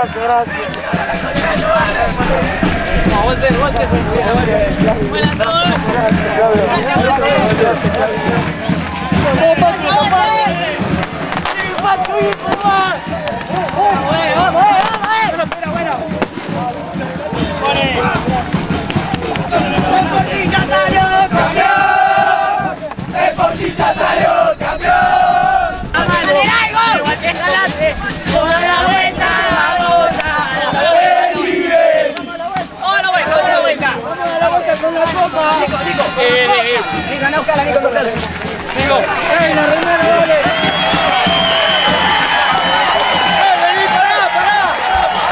Ganá a Oscar, Nico, Oscar. Nico. ¡Ey, la remera, dale! ¡Ey, vení, pará!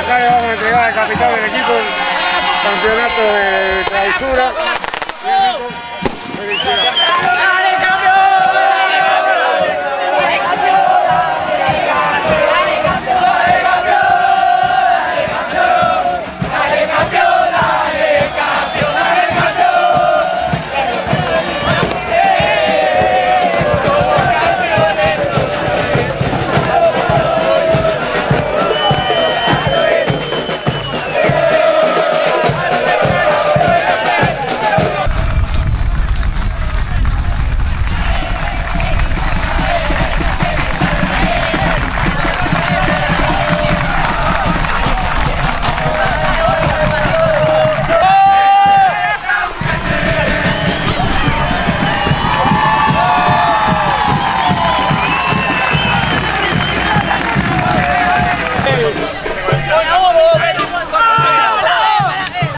Acá le vamos a entregar al capitán del equipo el campeonato de clausura.